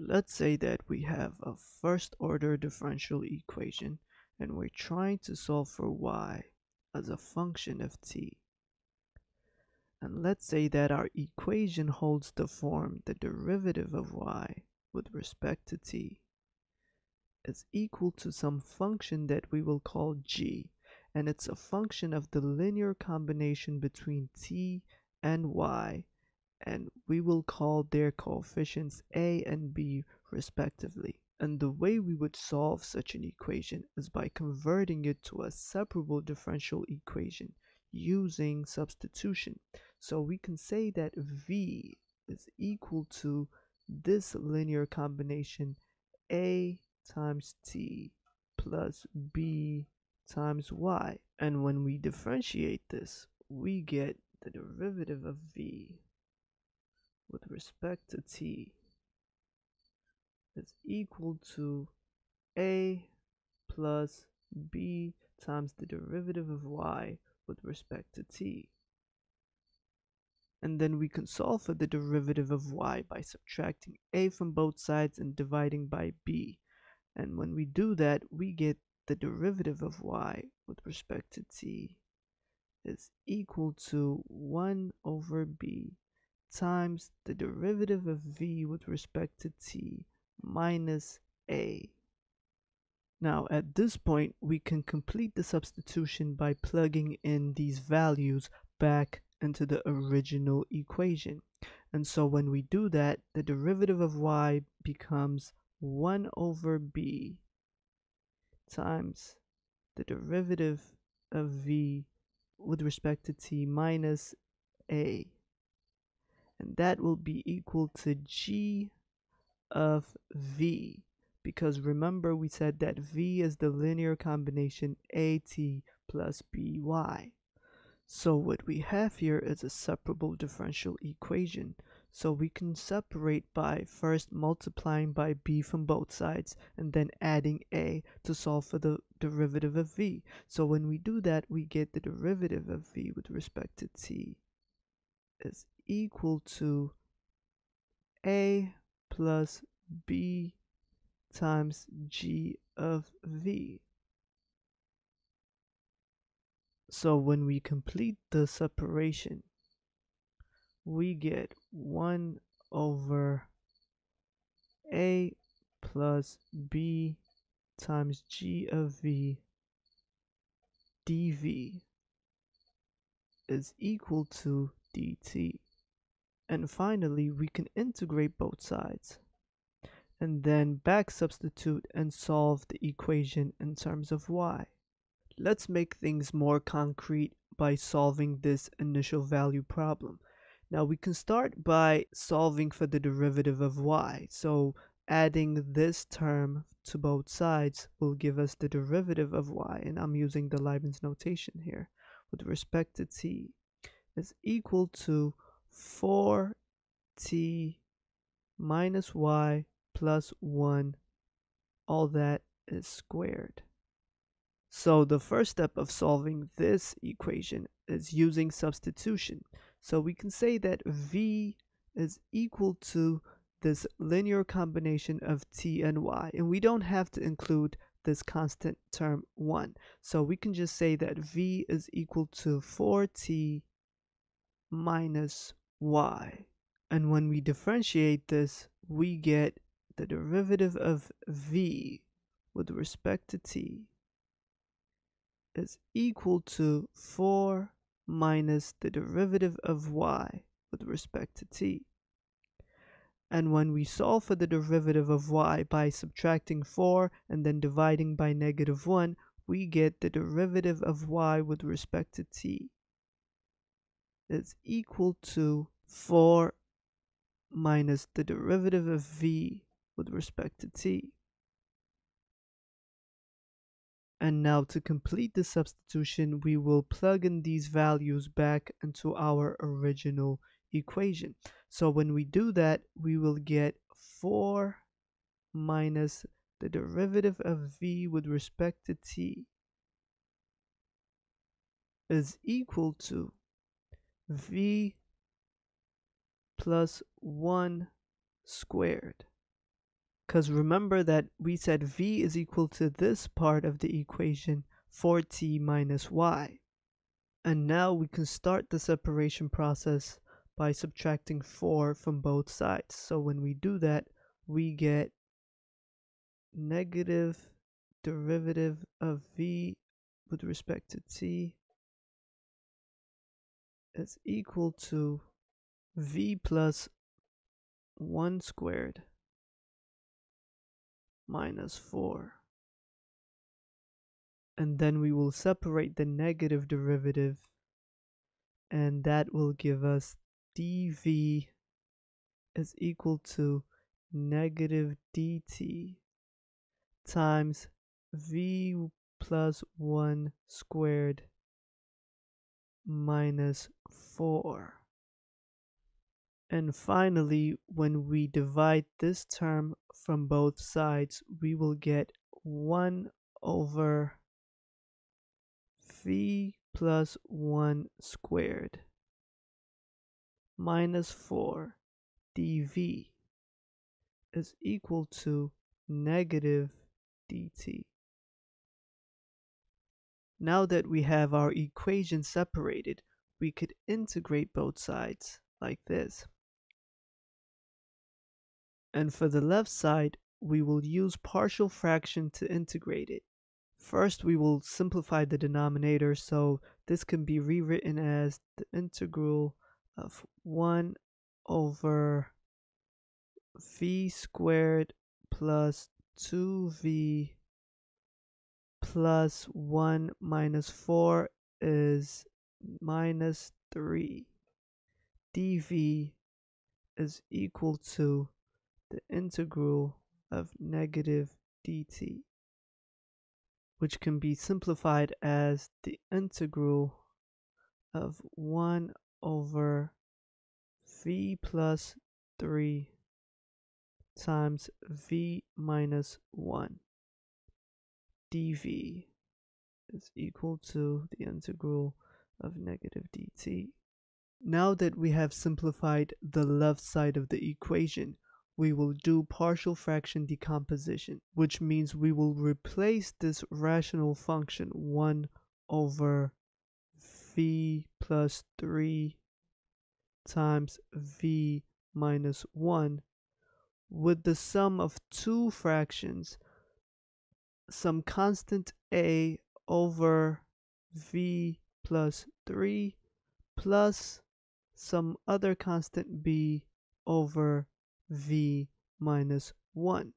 Let's say that we have a first order differential equation and we're trying to solve for y as a function of t. And let's say that our equation holds the form the derivative of y with respect to t is equal to some function that we will call g, and it's a function of the linear combination between t and y, and we will call their coefficients a and b respectively. And the way we would solve such an equation is by converting it to a separable differential equation using substitution. So we can say that v is equal to this linear combination a times t plus b times y, and when we differentiate this, we get the derivative of v with respect to t is equal to a plus b times the derivative of y with respect to t. And then we can solve for the derivative of y by subtracting a from both sides and dividing by b. And when we do that, we get the derivative of y with respect to t is equal to 1 over b times the derivative of v with respect to t minus a. Now at this point, we can complete the substitution by plugging in these values back into the original equation. And so when we do that, the derivative of y becomes 1 over b times the derivative of v with respect to t minus a, and that will be equal to g of v, because remember we said that v is the linear combination at plus by. So what we have here is a separable differential equation. So we can separate by first multiplying by b from both sides and then adding a to solve for the derivative of v. So when we do that, we get the derivative of v with respect to t is equal to a plus b times g of v. So when we complete the separation, we get 1 over a plus b times g of v dv is equal to dt. And finally, we can integrate both sides and then back substitute and solve the equation in terms of y. Let's make things more concrete by solving this initial value problem. Now we can start by solving for the derivative of y. So adding this term to both sides will give us the derivative of y, and I'm using the Leibniz notation here, with respect to t is equal to 4t minus y plus 1, all that is squared. So the first step of solving this equation is using substitution. So we can say that v is equal to this linear combination of t and y, and we don't have to include this constant term 1. So we can just say that v is equal to 4t minus y. And when we differentiate this, we get the derivative of v with respect to t is equal to 4 minus the derivative of y with respect to t. And when we solve for the derivative of y by subtracting 4 and then dividing by negative 1, we get the derivative of y with respect to t is equal to 4 minus the derivative of v with respect to t. And now to complete the substitution, we will plug in these values back into our original equation. So when we do that, we will get 4 minus the derivative of v with respect to t is equal to v plus 1 squared. Because remember that we said v is equal to this part of the equation, 4t minus y. And now we can start the separation process by subtracting 4 from both sides. So when we do that, we get negative derivative of v with respect to t is equal to v plus 1 squared minus 4. And then we will separate the negative derivative, and that will give us dv is equal to negative dt times v plus 1 squared minus 4. And finally, when we divide this term from both sides, we will get 1 over v plus 1 squared minus 4 dv is equal to negative dt. Now that we have our equation separated, we could integrate both sides like this. And for the left side, we will use partial fraction to integrate it. First, we will simplify the denominator, so this can be rewritten as the integral of 1 over v squared plus 2v plus 1 minus 4 is minus 3. dv is equal to the integral of negative dt, which can be simplified as the integral of 1 over v plus 3 times v minus 1 dv is equal to the integral of negative dt. Now that we have simplified the left side of the equation, we will do partial fraction decomposition, which means we will replace this rational function 1 over v plus 3 times v minus 1 with the sum of two fractions, some constant a over v plus 3 plus some other constant b over v minus 1.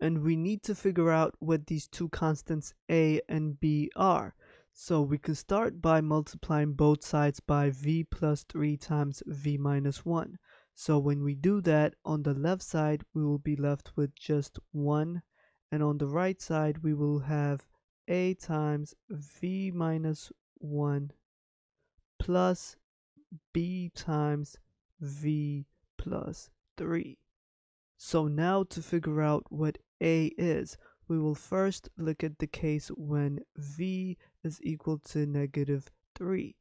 And we need to figure out what these two constants a and b are. So we can start by multiplying both sides by v plus 3 times v minus 1. So when we do that, on the left side we will be left with just 1, and on the right side we will have a times v minus 1 plus b times v plus 3. So now to figure out what a is, we will first look at the case when v is equal to negative 3,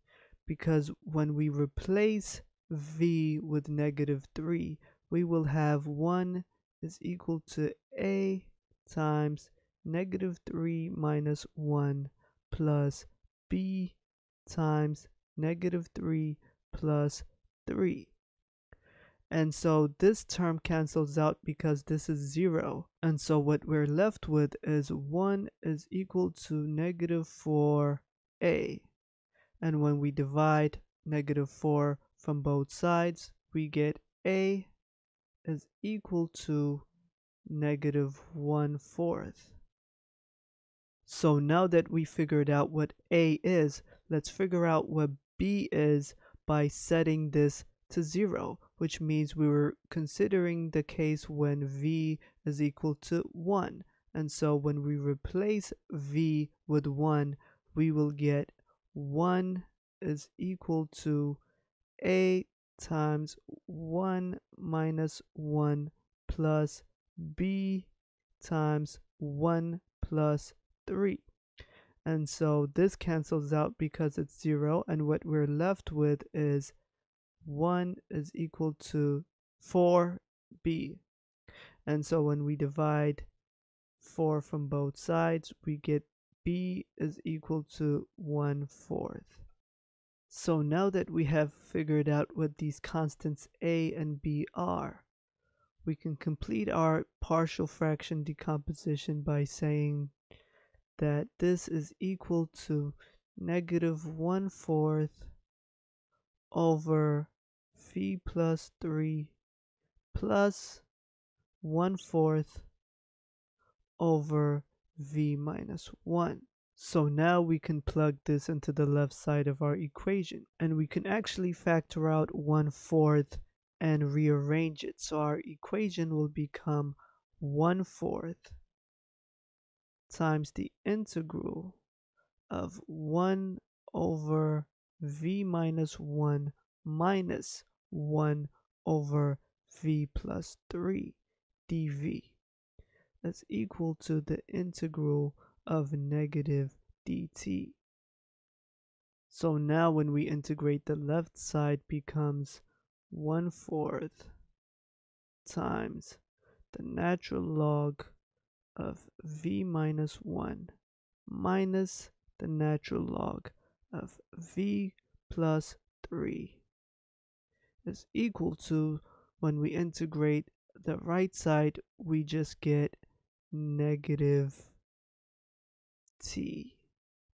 because when we replace v with negative 3, we will have 1 is equal to a times negative 3 minus 1 plus b times negative 3 plus 3. And so this term cancels out because this is 0. And so what we're left with is 1 is equal to negative 4a. And when we divide negative 4 from both sides, we get a is equal to negative 1/4. So now that we figured out what a is, let's figure out what b is by setting this to 0, which means we were considering the case when v is equal to 1. And so when we replace v with 1, we will get 1 is equal to a times 1 minus 1 plus b times 1 plus 3. And so this cancels out because it's 0, and what we're left with is 1 is equal to 4b. And so when we divide 4 from both sides, we get b is equal to 1/4. So now that we have figured out what these constants a and b are, we can complete our partial fraction decomposition by saying that this is equal to negative 1/4 over phi plus 3 plus 1/4 over v minus 1. So now we can plug this into the left side of our equation, and we can actually factor out 1/4 and rearrange it. So our equation will become 1/4 times the integral of 1 over v minus 1 minus 1 over v plus 3 dv. That's equal to the integral of negative dt. So now when we integrate, the left side becomes 1/4 times the natural log of v minus 1 minus the natural log of v plus 3 is equal to, when we integrate the right side, we just get negative t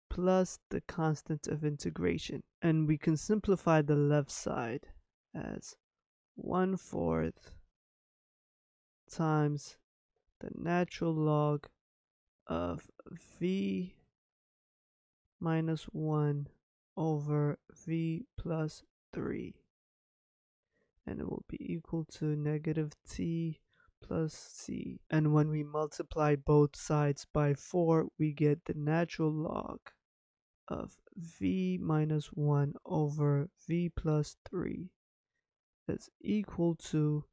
plus the constant of integration. And we can simplify the left side as 1/4 times the natural log of v minus 1 over v plus 3, and it will be equal to negative t plus c. And when we multiply both sides by 4, we get the natural log of v minus 1 over v plus 3 is equal to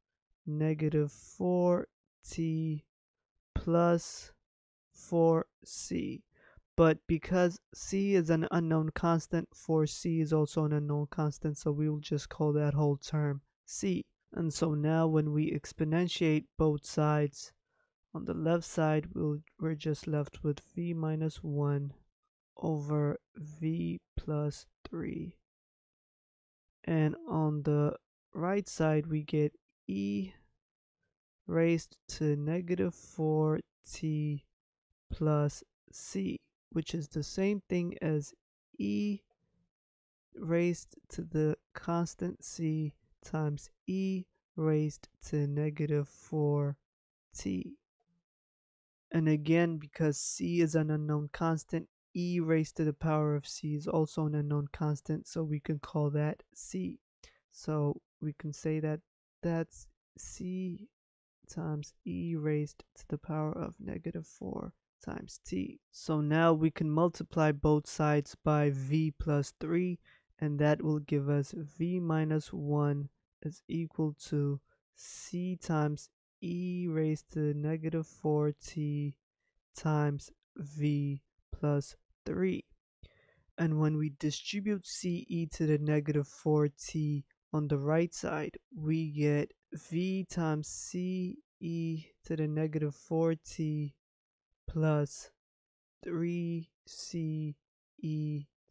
negative 4t plus 4c. But because c is an unknown constant, 4c is also an unknown constant, so we will just call that whole term c. And so now when we exponentiate both sides, on the left side we're just left with v minus 1 over v plus 3, and on the right side we get e raised to negative 4t plus c, which is the same thing as e raised to the constant c times e raised to negative 4t. And again, because c is an unknown constant, e raised to the power of c is also an unknown constant, so we can call that c. So we can say that that's c times e raised to the power of negative 4 times t. So now we can multiply both sides by v plus 3, and that will give us v minus 1 is equal to c times e raised to negative 4t times v plus 3. And when we distribute ce to the negative 4t on the right side, we get v times ce to the negative 4t plus 3ce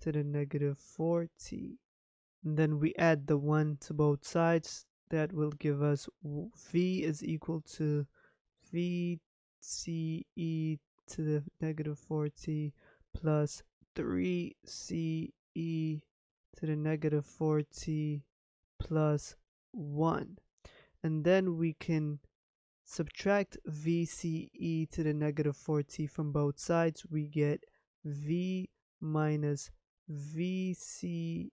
to the negative 4t. And then we add the 1 to both sides. That will give us v is equal to vce to the negative 4t plus 3ce to the negative 4t plus 1. And then we can subtract vce to the negative 4t from both sides. We get v minus vce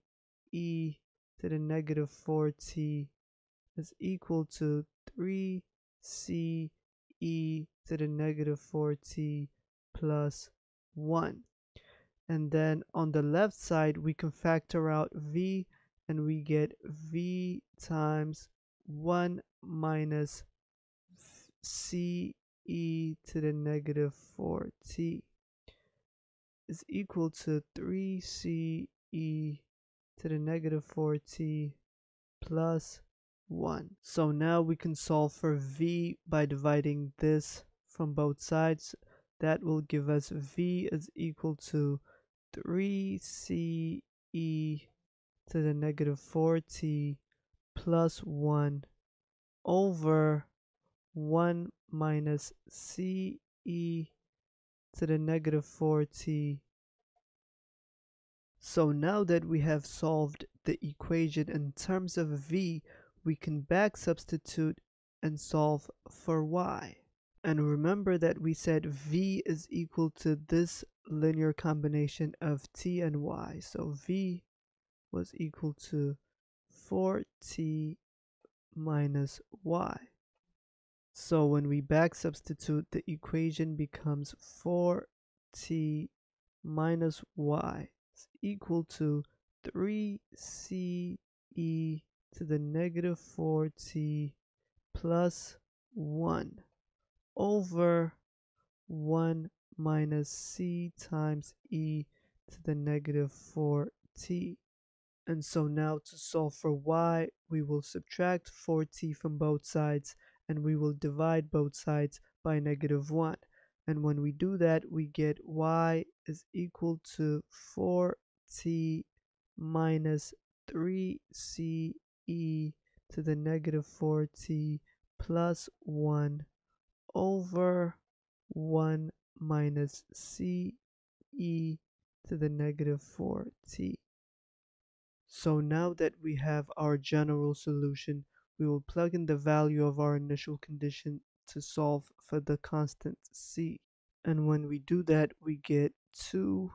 to the negative 4t is equal to 3ce to the negative 4t plus 1. And then on the left side we can factor out v, and we get v times 1 minus ce to the negative 4t is equal to 3ce to the negative 4t plus 1. So now we can solve for v by dividing this from both sides. That will give us v is equal to 3c e to the negative 4t plus 1 over 1 minus c e to the negative 4t. So now that we have solved the equation in terms of v, we can back substitute and solve for y. And remember that we said v is equal to this linear combination of t and y. So v was equal to 4t minus y. So when we back substitute, the equation becomes 4t minus y is equal to 3c e to the negative 4t plus 1 over 1 minus c times e to the negative 4t. And so now to solve for y, we will subtract 4t from both sides, and we will divide both sides by negative 1. And when we do that, we get y is equal to 4t minus 3c e to the negative 4t plus 1 over 1 minus c e to the negative 4t. So now that we have our general solution, we will plug in the value of our initial condition to solve for the constant c. And when we do that, we get 2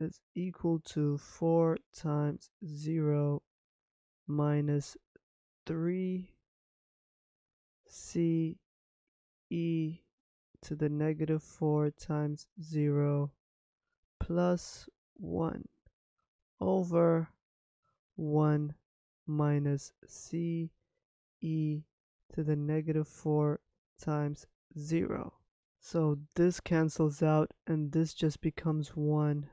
is equal to 4 times 0 minus 3c e to the negative 4 times 0 plus 1 over 1 minus c e to the negative 4 times 0. So this cancels out and this just becomes 1.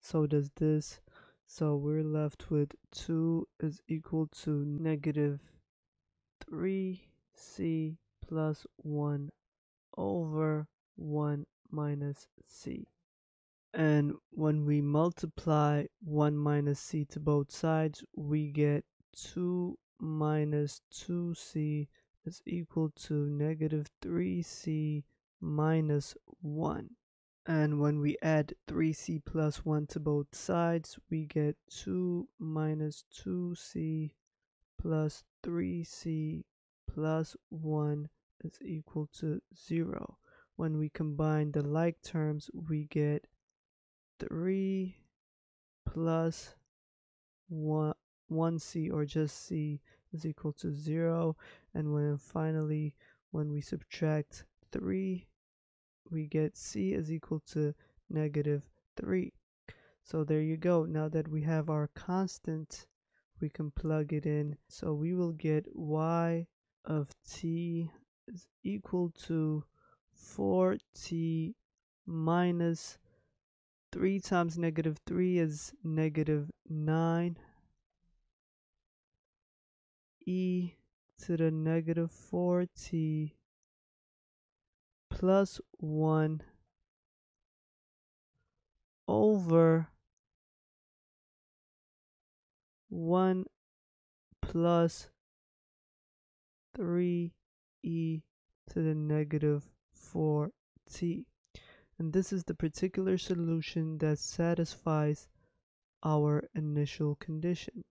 So does this. So we're left with 2 is equal to negative 3c plus 1 over 1 minus c. And when we multiply 1 minus c to both sides, we get 2 minus 2c is equal to negative 3c minus 1. And when we add 3c plus 1 to both sides, we get 2 minus 2c plus 3c plus 1 is equal to 0. When we combine the like terms, we get 3 plus 1c or just c is equal to 0. And finally when we subtract 3, we get c is equal to negative 3. So there you go. Now that we have our constant, we can plug it in. So we will get y of t is equal to 4t minus 3 times negative 3 is negative 9 e to the negative 4t plus 1 over 1 plus 3e to the negative 4t. And this is the particular solution that satisfies our initial condition.